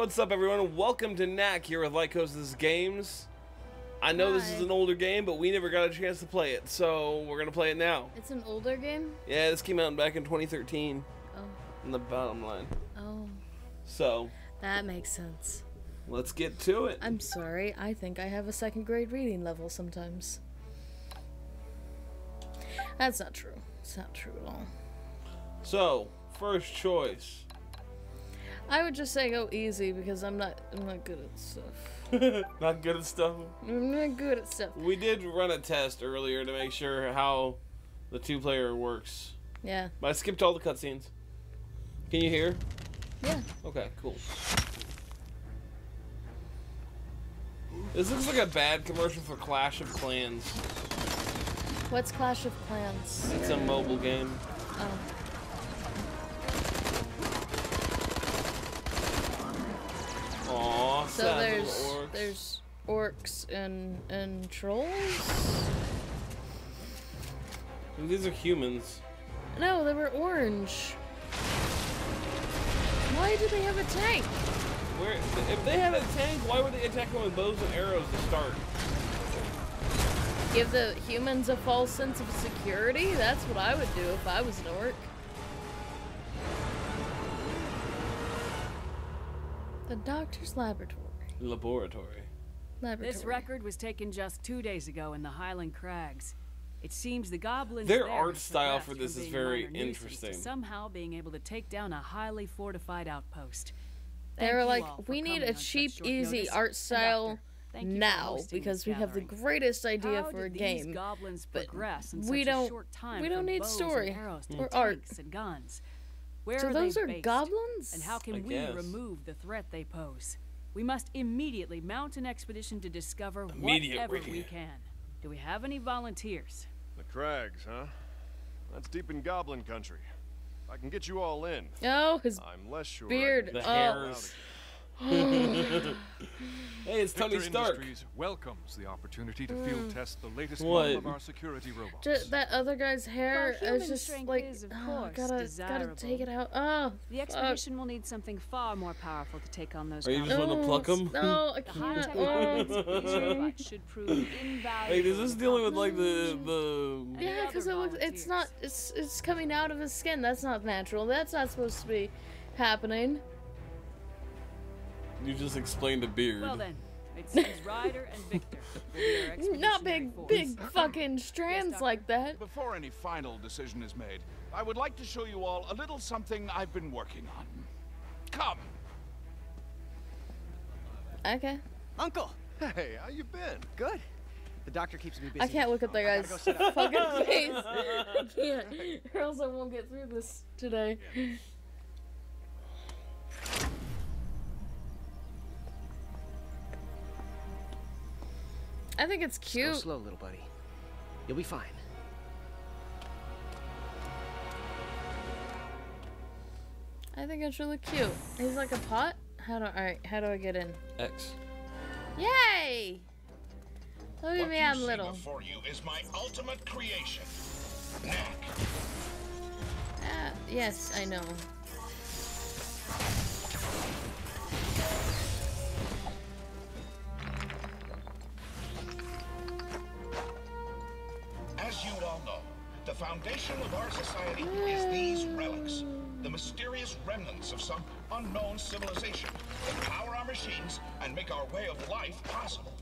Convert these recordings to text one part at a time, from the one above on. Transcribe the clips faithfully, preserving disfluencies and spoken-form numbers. what's up, everyone? Welcome to Knack here with Lykosis Games. I know Hi. This is an older game, but we never got a chance to play it, so we're gonna play it now. It's an older game? Yeah, this came out back in twenty thirteen. Oh. In the bottom line. Oh. So. That makes sense. Let's get to it. I'm sorry, I think I have a second grade reading level sometimes. That's not true. It's not true at all. So, first choice. I would just say go easy because I'm not I'm not good at stuff. Not good at stuff? I'm not good at stuff. We did run a test earlier to make sure how the two player works. Yeah. But I skipped all the cutscenes. Can you hear? Yeah. Okay, cool. This looks like a bad commercial for Clash of Clans. What's Clash of Clans? It's a mobile game. Oh. Aww, so there's orcs. there's orcs and and trolls. These are humans. No, they were orange. Why do they have a tank? Where, if they had a tank, why would they attack them with bows and arrows to start? Give the humans a false sense of security? That's what I would do if I was an orc. The doctor's laboratory. Laboratory. Laboratory. This record was taken just two days ago in the Highland Crags. It seems the goblins. Their art style for this is very interesting. Somehow being able to take down a highly fortified outpost. They were like, we need a cheap, easy art style now because we have the greatest idea for a game. But we don't. We don't need story or art. Where so are those are based? Goblins? And how can I we guess. remove the threat they pose? We must immediately mount an expedition to discover Immediate whatever we can. Do we have any volunteers? The Crags, huh? That's deep in goblin country. I can get you all in. Oh, his I'm less sure beard. The hairs. Hey, it's Victor Tony Stark. Industries welcomes the opportunity to field test the latest one of our security robots. Just, that other guy's hair is just like, is, of oh, gotta, gotta take it out. Oh, the expedition fuck. will need something far more powerful to take on those. Are you just want to pluck them? No, I can't. Oh. Wait, is this dealing with like the the? Yeah, because it looks, it's not, it's it's coming out of his skin. That's not natural. That's not supposed to be happening. You just explained a beard. Well then, it seems Ryder and Victor. Not big, big fucking strands yes, like that. Before any final decision is made, I would like to show you all a little something I've been working on. Come. Okay. Uncle. Hey, how you been? Good. The doctor keeps me busy. I can't look at that guy's go fucking face. I can't. Or else I won't get through this today. Yeah. I think it's cute. Go slow, little buddy. You'll be fine. I think it's really cute. He's like a pot. How do I? How do I get in? X. Yay! Look at me, I'm little. What you see before you is my ultimate creation. Knack. Ah, yes, I know. As you all know, the foundation of our society is these relics, the mysterious remnants of some unknown civilization that power our machines and make our way of life possible.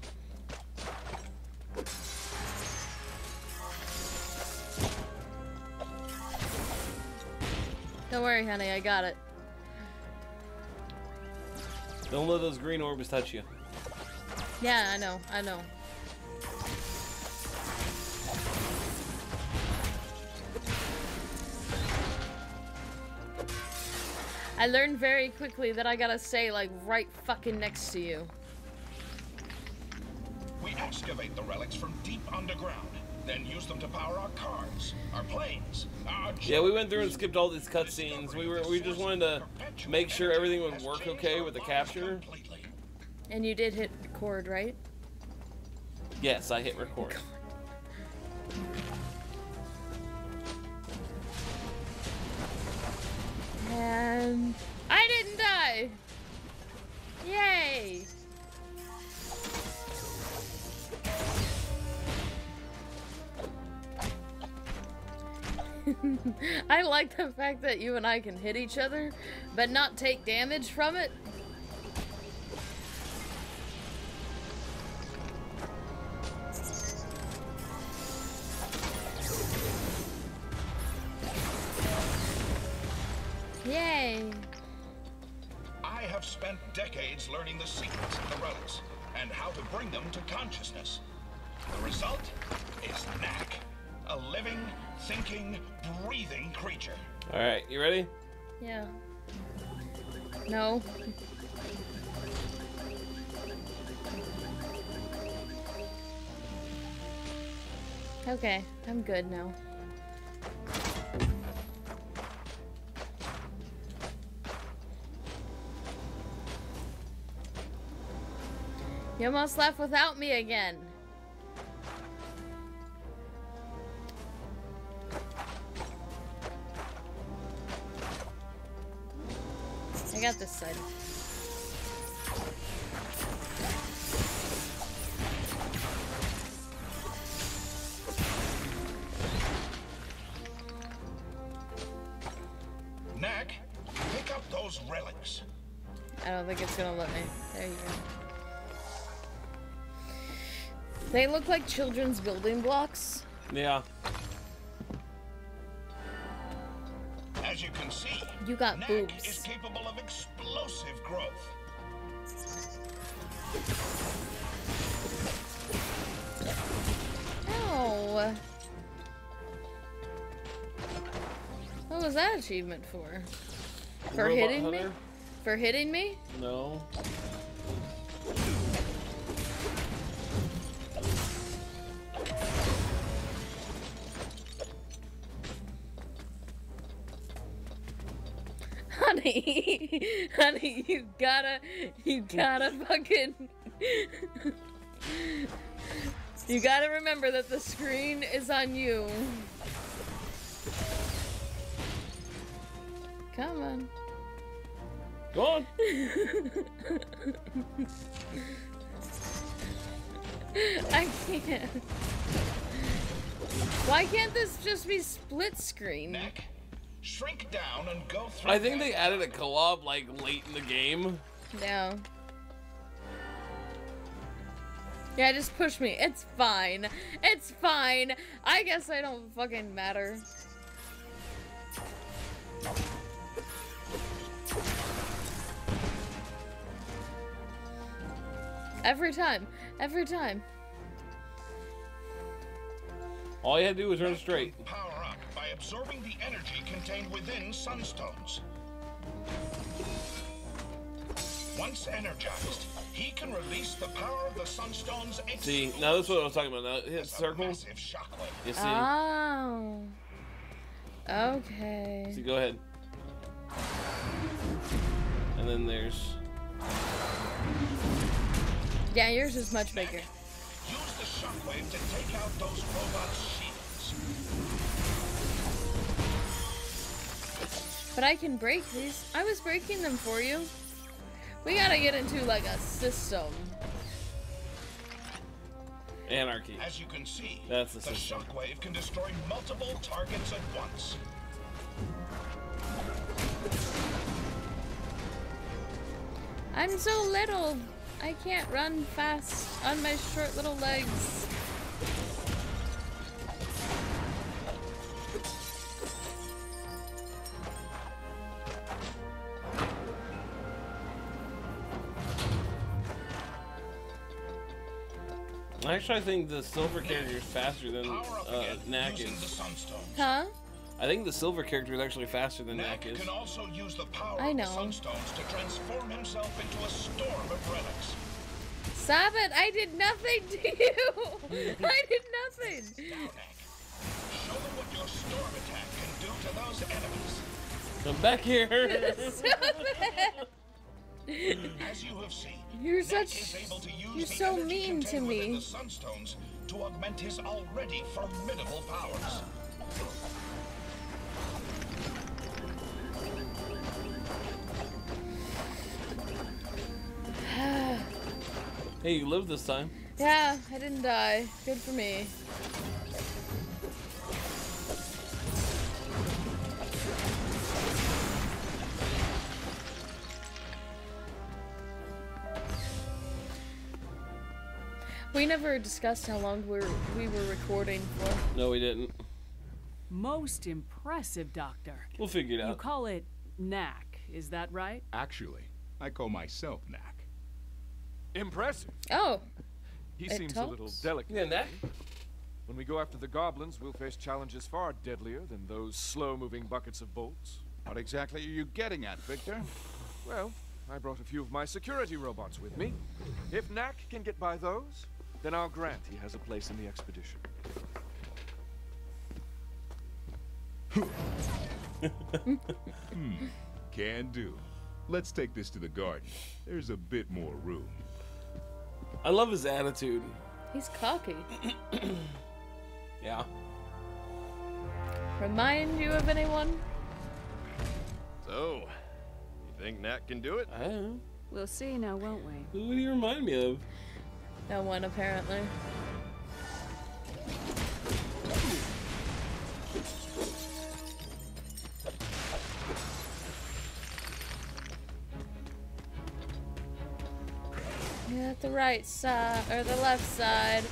Don't worry, honey, I got it. Don't let those green orbs touch you. Yeah, I know, I know. I learned very quickly that I gotta stay, like, right fucking next to you. We excavate the relics from deep underground, then use them to power our cars, our planes, our... Yeah, we went through and skipped all these cutscenes. We were, we just wanted to make sure everything would work okay with the capture. And you did hit record, right? Yes, I hit record. And I didn't die. I like the fact that you and I can hit each other, but not take damage from it. Yay! I have spent decades learning the secrets of the relics and how to bring them to consciousness. The result is Knack, a living, thinking, breathing creature. All right, you ready? Yeah. No. Okay, I'm good now. You almost left without me again. I got this side. Knack, pick up those relics. I don't think it's gonna let me. There you go. They look like children's building blocks. Yeah. As you can see, you got Knack boobs. Is capable of explosive growth. Ow. What was that achievement for? For Robot hitting Hunter? me? For hitting me? No. Honey, honey, you gotta, you gotta fucking, you gotta remember that the screen is on you. Come on. Go on. I can't. Why can't this just be split screen? Knack. Shrink down and go through. I think that. They added a co-op like late in the game. Yeah. Yeah, just push me. It's fine. It's fine. I guess I don't fucking matter. Every time. Every time. All you had to do was run straight. By absorbing the energy contained within sunstones. Once energized, he can release the power of the sunstones. See, now that's what I was talking about. Now it hits circles. You see? Oh. Okay. So go ahead. And then there's. Yeah, yours is much bigger. Use the shockwave to take out those robots' shields. But I can break these. I was breaking them for you. We gotta get into like a system. Anarchy. As you can see, that's the, the shockwave can destroy multiple targets at once. I'm so little. I can't run fast on my short little legs. Actually, I think the silver character is faster than uh, Knack is. Huh? I think the silver character is actually faster than Knack is. Can also use the power I know. Of sunstones to transform himself into a storm of relics. Stop it! I did nothing to you. I did nothing. Now, Knack, show them what your storm attack can do to those enemies. Come back here. Stop it. As you have seen. You're such. You're so mean to me. The sunstones to augment his already formidable powers. Hey, you lived this time. Yeah, I didn't die. Good for me. We never discussed how long we were, we were recording for. No, we didn't. Most impressive, Doctor. We'll figure it out. You call it Knack, is that right? Actually, I call myself Knack. Impressive. Oh. He seems talks? a little delicate. Yeah, Knack. When we go after the goblins, we'll face challenges far deadlier than those slow-moving buckets of bolts. What exactly are you getting at, Victor? Well, I brought a few of my security robots with me. If Knack can get by those, then I'll grant he has a place in the expedition. hmm. Can do. Let's take this to the garden. There's a bit more room. I love his attitude. He's cocky. Yeah. Remind you of anyone? So, you think Knack can do it? I don't know. We'll see now, won't we? Who do you remind me of? No one, apparently. You're at the right side, or the left side.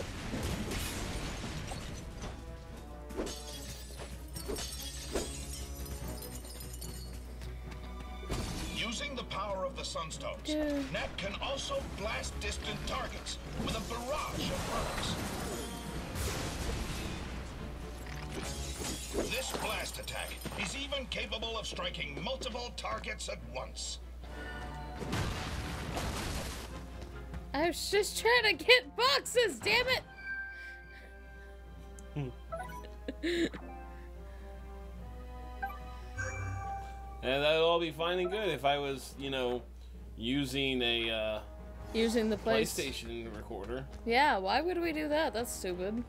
Sunstones. Yeah. Knack can also blast distant targets with a barrage of rocks. This blast attack is even capable of striking multiple targets at once. I was just trying to get boxes, damn it! And that would all be fine and good if I was, you know, using a uh, using the place. PlayStation recorder. Yeah, why would we do that? That's stupid.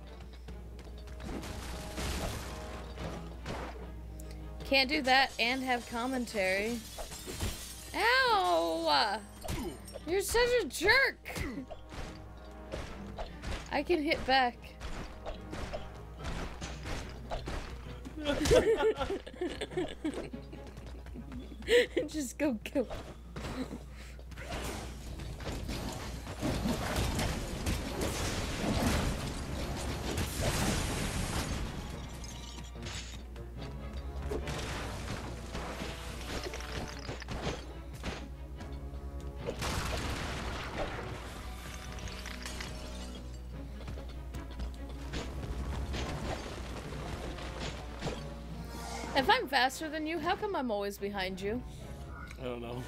Can't do that and have commentary. Ow! You're such a jerk! I can hit back. Just go kill him. If I'm faster than you, how come I'm always behind you? I don't know.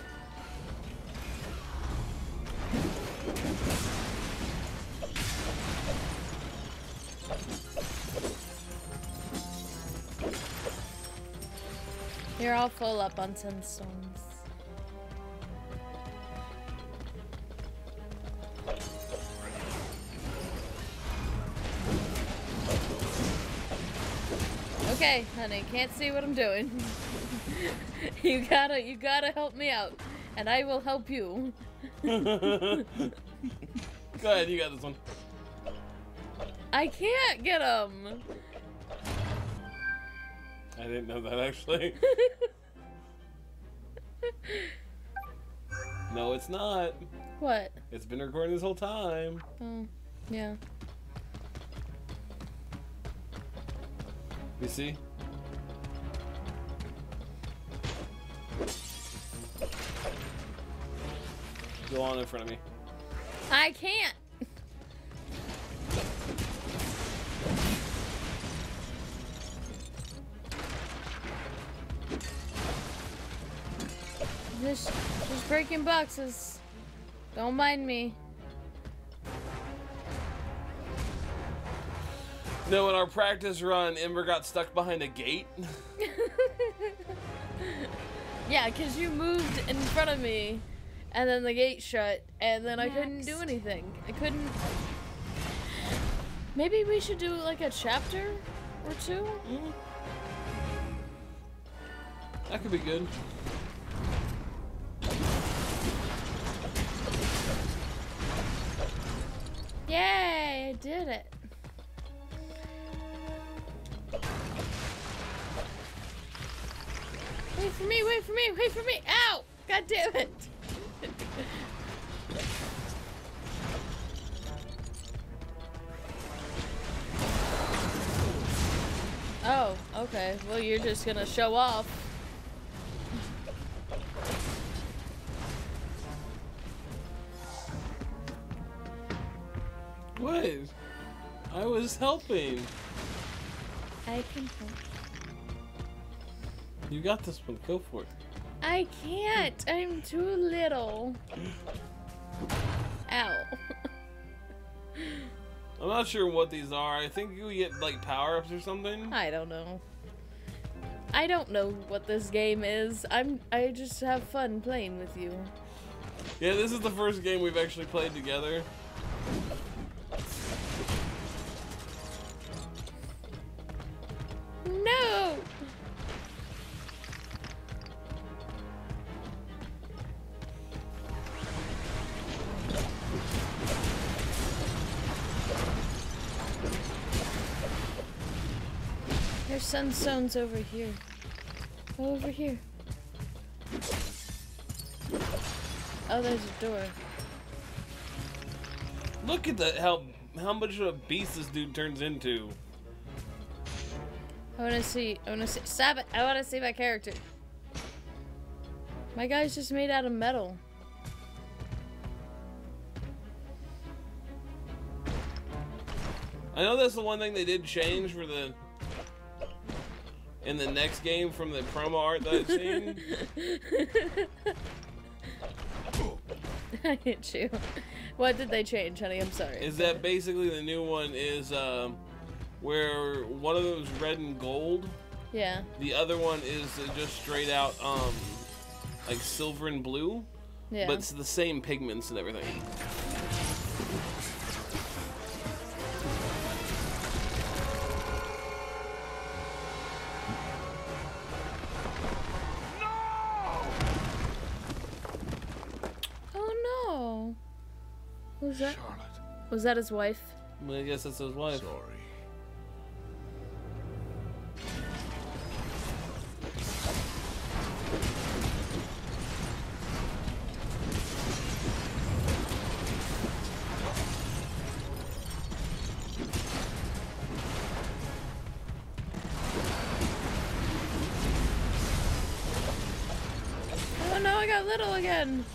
You're all full up on sunstones. Okay, honey, can't see what I'm doing. You gotta, you gotta help me out, and I will help you. Go ahead, you got this one. I can't get him. I didn't know that, actually. No, it's not. What? It's been recording this whole time. Oh, yeah. You see? Go on in front of me. I can't. Just, just breaking boxes. Don't mind me. No, in our practice run, Ember got stuck behind a gate. Yeah, because you moved in front of me, and then the gate shut, and then Next. I couldn't do anything. I couldn't... Maybe we should do, like, a chapter or two? Mm-hmm. That could be good. Yay, I did it. Wait for me, wait for me, wait for me! Ow! God damn it! Oh, okay. Well, you're just gonna show off. What? I was helping. I can help. You got this one. Go for it. I can't. I'm too little. Ow. I'm not sure what these are. I think you get like power-ups or something. I don't know. I don't know what this game is. I'm I just have fun playing with you. Yeah, this is the first game we've actually played together. No. There's sunstones over here. Over here. Oh, there's a door. Look at the how how much of a beast this dude turns into. I wanna see, I wanna see, stop it, I wanna see my character. My guy's just made out of metal. I know that's the one thing they did change for the, in the next game from the promo art that I've seen. I hit you. What did they change, honey? I'm sorry. Is that basically the new one is, um, where one of them's red and gold. Yeah. The other one is just straight out, um, like silver and blue. Yeah. But it's the same pigments and everything. No! Oh no! Who's that? Charlotte. Was that his wife? Well, I guess that's his wife. Sorry. Little again.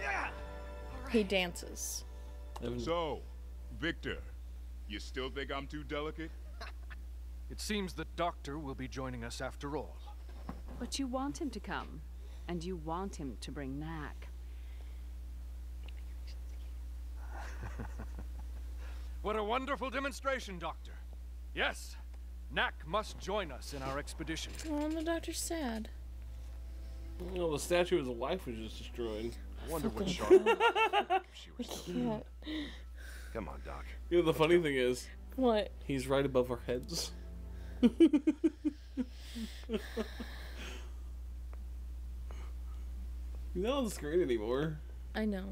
Yeah. Right. He dances. So, Victor, you still think I'm too delicate? It seems the doctor will be joining us after all. But you want him to come, and you want him to bring Knack. What a wonderful demonstration, Doctor. Yes, Knack must join us in our expedition. Oh, the doctor's sad. Well, the statue of the wife was just destroyed. I wonder what Charlotte. She was still. Come on, Doc. You know the funny thing is, what? He's right above our heads. He's not on the screen anymore. I know.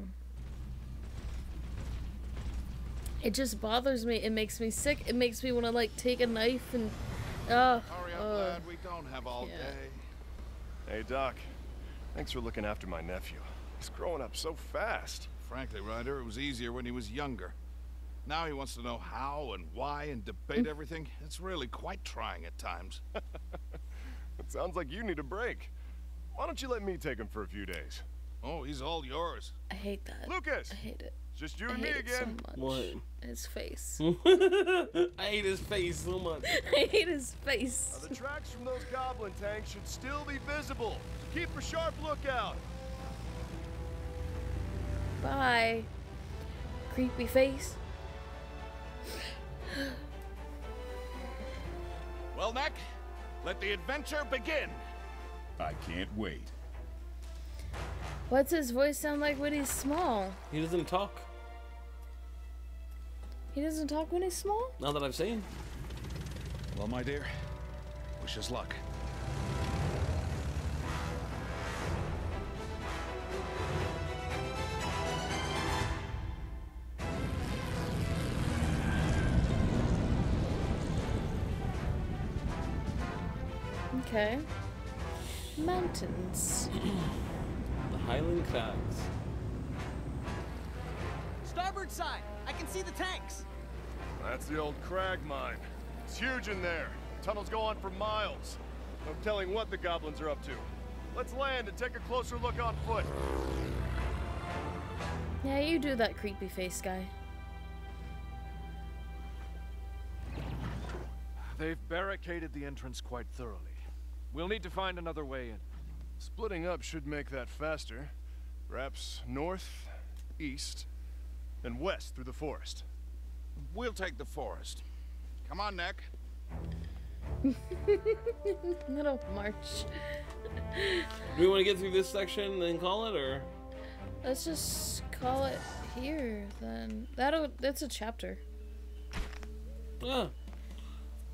It just bothers me. It makes me sick. It makes me want to like take a knife and. Uh, Hurry up, uh, lad. We don't have all yeah. day. Hey, Doc. Thanks for looking after my nephew. He's growing up so fast. Frankly, Ryder, it was easier when he was younger. Now he wants to know how and why and debate everything. It's really quite trying at times. It sounds like you need a break. Why don't you let me take him for a few days? Oh, he's all yours. I hate that. Lucas! I hate it. Just you and me again. So what? His face. I hate his face so much. I hate his face. Now, the tracks from those goblin tanks should still be visible. Keep a sharp lookout. Bye. Creepy face. Well, Knack, let the adventure begin. I can't wait. What's his voice sound like when he's small? He doesn't talk. He doesn't talk when he's small? Now that I've seen. Well, my dear, wish us luck. Okay. Mountains. Highland Crags. starboard side. I can see the tanks. That's the old crag mine. It's huge in there. Tunnels go on for miles. No telling what the goblins are up to. Let's land and take a closer look on foot. Yeah, you do that, creepy face guy. They've barricaded the entrance quite thoroughly. We'll need to find another way in. Splitting up should make that faster. Perhaps north, east, and west through the forest. We'll take the forest. Come on, Knack. Little march. Do we want to get through this section and then call it, or? Let's just call it here, then. That'll, that's a chapter. Ah.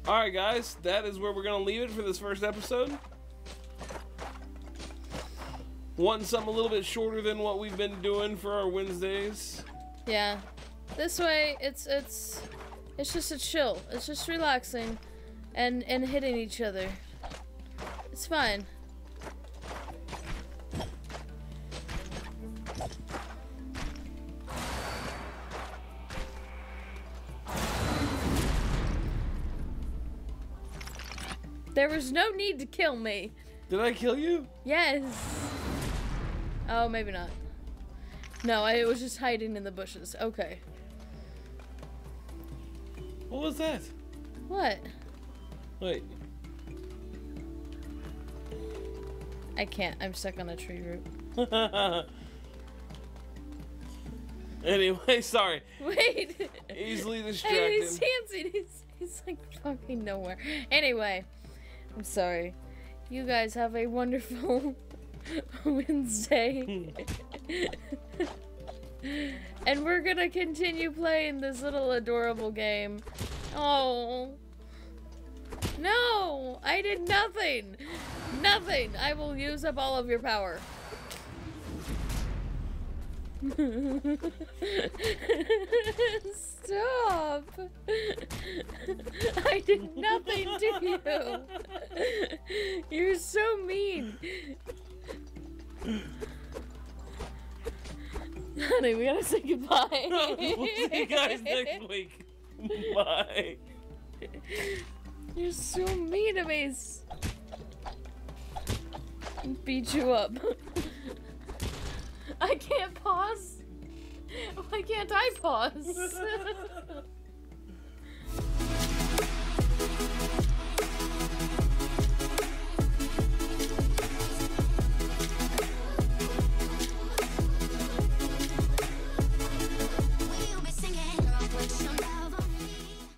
Alright, guys. That is where we're going to leave it for this first episode. Wanting something a little bit shorter than what we've been doing for our Wednesdays. Yeah. This way, it's it's it's just a chill. It's just relaxing and, and hitting each other. It's fine. There was no need to kill me. Did I kill you? Yes. Oh, maybe not. No, I was just hiding in the bushes. Okay. What was that? What? Wait. I can't. I'm stuck on a tree root. Anyway, sorry. Wait. Easily distracted. Hey, he's dancing. He's, he's like fucking nowhere. Anyway. I'm sorry. You guys have a wonderful Wednesday. And we're gonna continue playing this little adorable game. Oh. No! I did nothing! Nothing! I will use up all of your power. Stop! I did nothing to you! You're so mean! Honey, we gotta say goodbye! We'll see you guys next week! Bye! You're so mean to me! Beat you up. I can't pause. Why can't I pause?